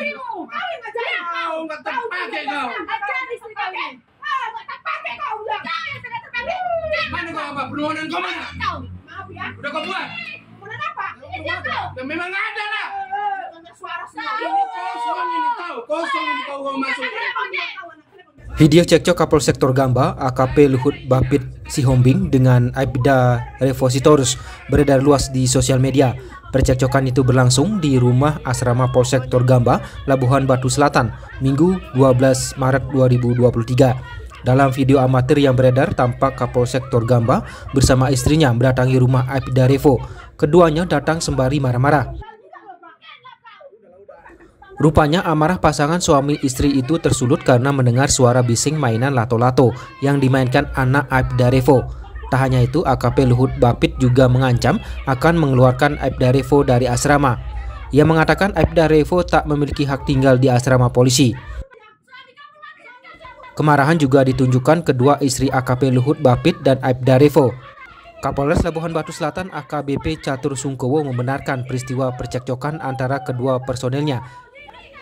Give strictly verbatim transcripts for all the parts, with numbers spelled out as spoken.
istrimu. Kawin aja. Kau nggak terpakai kau. Cari istri kau ini. Ah, nggak terpakai kau. Kau yang tidak terpakai. Mana kau apa? Permohonan kau mana? Maaf ya. Udah kau buat. Permohonan apa? Iya kau. Ya memang ada lah. Suara saya. Kosong ini kau. Kosong ini kau kau masuk. Video cekcok Kapolsek Torgamba A K P Luhut Bapi Sihombing dengan Aibda Revo Sitorus beredar luas di sosial media. Percekcokan itu berlangsung di rumah asrama Polsek Torgamba, Labuhan Batu Selatan, Minggu dua belas Maret dua ribu dua puluh tiga. Dalam video amatir yang beredar, tampak Kapolsek Torgamba bersama istrinya mendatangi rumah Aibda Revo. Keduanya datang sembari marah-marah. Rupanya amarah pasangan suami istri itu tersulut karena mendengar suara bising mainan lato-lato yang dimainkan anak Aibda Revo. Tak hanya itu, A K P Luhut Bapi juga mengancam akan mengeluarkan Aibda Revo dari asrama. Ia mengatakan Aibda Revo tak memiliki hak tinggal di asrama polisi. Kemarahan juga ditunjukkan kedua istri A K P Luhut Bapi dan Aibda Revo. Kapolres Labuhan Batu Selatan A K B P Catur Sungkowo membenarkan peristiwa percekcokan antara kedua personelnya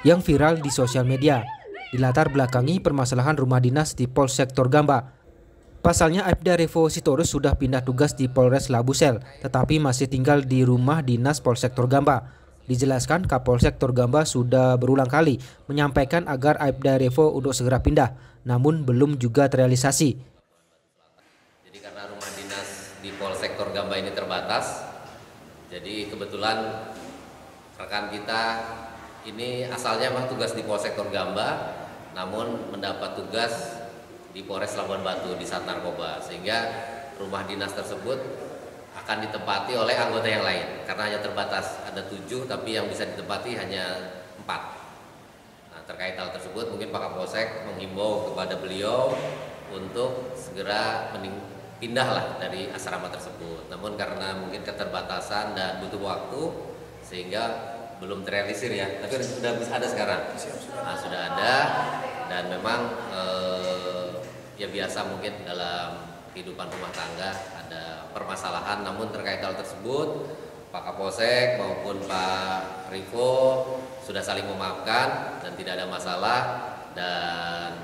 yang viral di sosial media, dilatar belakangi permasalahan rumah dinas di Polsek Torgamba. Pasalnya Aibda Revo Sitorus sudah pindah tugas di Polres Labusel, tetapi masih tinggal di rumah dinas Polsek Torgamba. Dijelaskan Kapolsek Torgamba sudah berulang kali menyampaikan agar Aibda Revo untuk segera pindah, namun belum juga terrealisasi. Jadi karena rumah dinas di Polsek Torgamba ini terbatas, jadi kebetulan rekan kita ini asalnya memang tugas di Polsek Torgamba, namun mendapat tugas di Polres Labuhan Batu di Sat Narkoba, sehingga rumah dinas tersebut akan ditempati oleh anggota yang lain karena hanya terbatas, ada tujuh tapi yang bisa ditempati hanya empat. Nah, terkait hal tersebut mungkin Pak Kapolsek menghimbau kepada beliau untuk segera pindahlah dari asrama tersebut. Namun karena mungkin keterbatasan dan butuh waktu sehingga belum terrealisir ya, tapi sudah ada sekarang. Nah, sudah ada, dan memang eh, ya biasa mungkin dalam kehidupan rumah tangga ada permasalahan, namun terkait hal tersebut Pak Kapolsek maupun Pak Revo sudah saling memaafkan dan tidak ada masalah, dan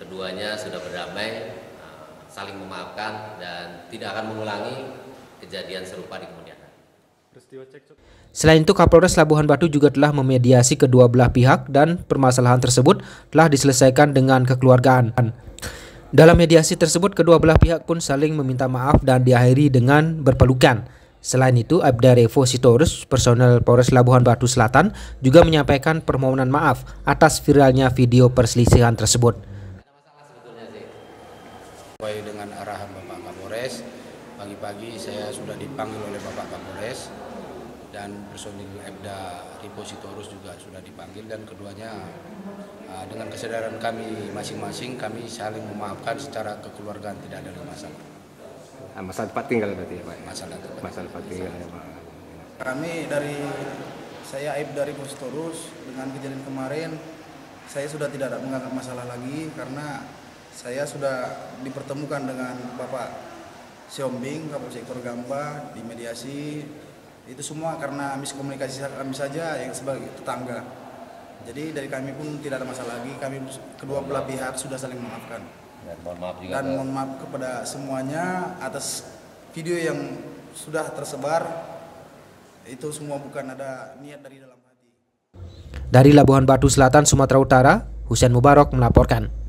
keduanya sudah berdamai, saling memaafkan dan tidak akan mengulangi kejadian serupa di kemudian hari. Selain itu, Kapolres Labuhan Batu juga telah memediasi kedua belah pihak dan permasalahan tersebut telah diselesaikan dengan kekeluargaan. Dalam mediasi tersebut, kedua belah pihak pun saling meminta maaf dan diakhiri dengan berpelukan. Selain itu, Aibda Revo Sitorus, personel Polres Labuhan Batu Selatan, juga menyampaikan permohonan maaf atas viralnya video perselisihan tersebut. Sesuai dengan arahan Bapak Kapolres, pagi-pagi saya sudah dipanggil oleh Bapak Kapolres, dan personil Aibda Revo Sitorus juga sudah dipanggil, dan keduanya dengan kesadaran kami masing-masing kami saling memaafkan secara kekeluargaan, tidak ada masalah. Masalah tempat tinggal berarti ya Pak? Masalah tempat, masalah tempat tinggal ya Pak. Kami dari saya Aibda Revo Sitorus, dengan kejadian kemarin saya sudah tidak menganggap masalah lagi karena saya sudah dipertemukan dengan Bapak Sihombing, Kapolsek Torgamba, di mediasi. Itu semua karena miskomunikasi kami saja yang sebagai tetangga. Jadi dari kami pun tidak ada masalah lagi. Kami kedua belah pihak sudah saling memaafkan. Dan mohon maaf juga. Dan mohon maaf kepada semuanya atas video yang sudah tersebar. Itu semua bukan ada niat dari dalam hati. Dari Labuhan Batu Selatan, Sumatera Utara, Hussein Mubarak melaporkan.